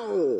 Ow!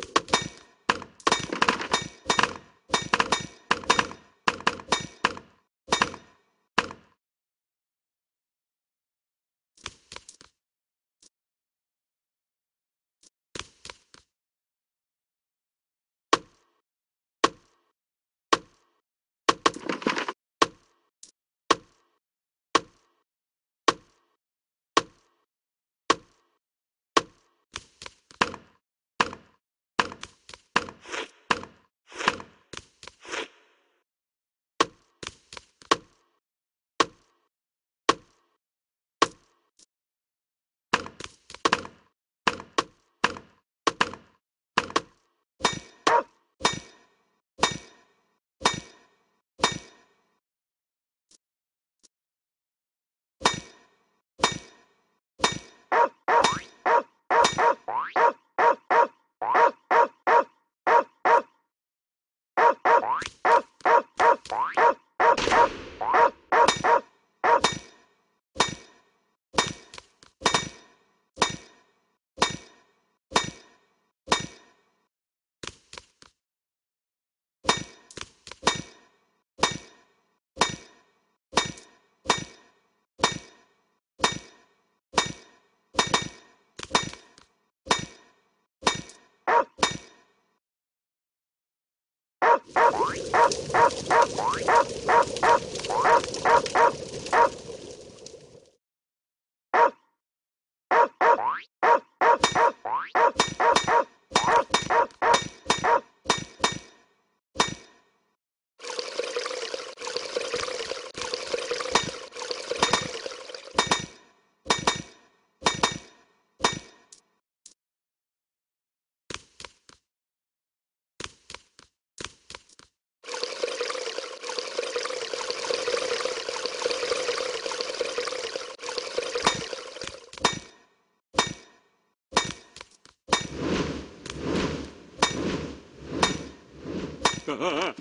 Ha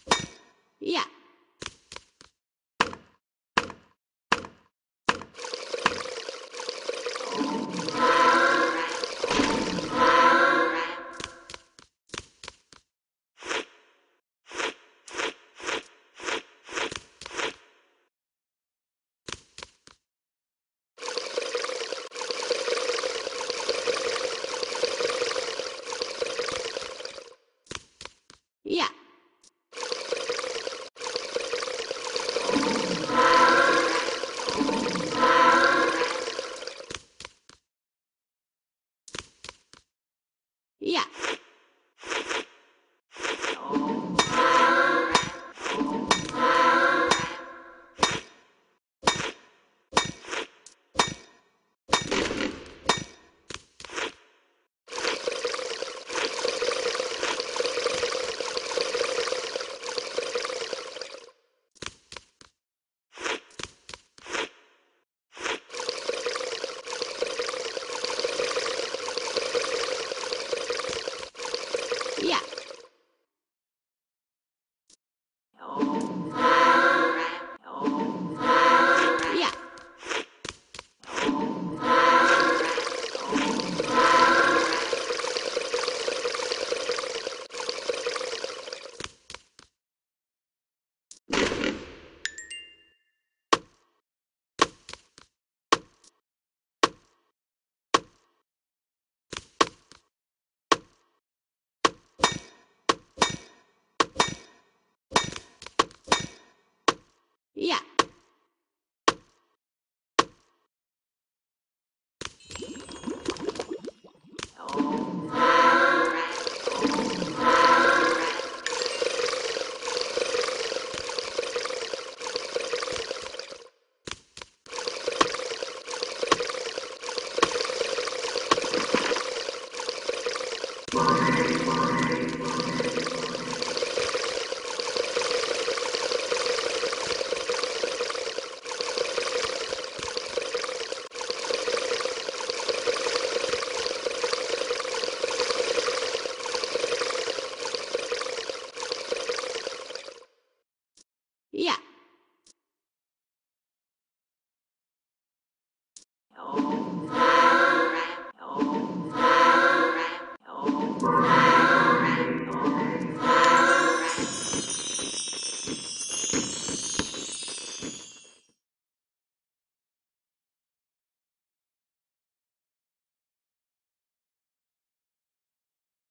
yeah. Yeah. Yeah.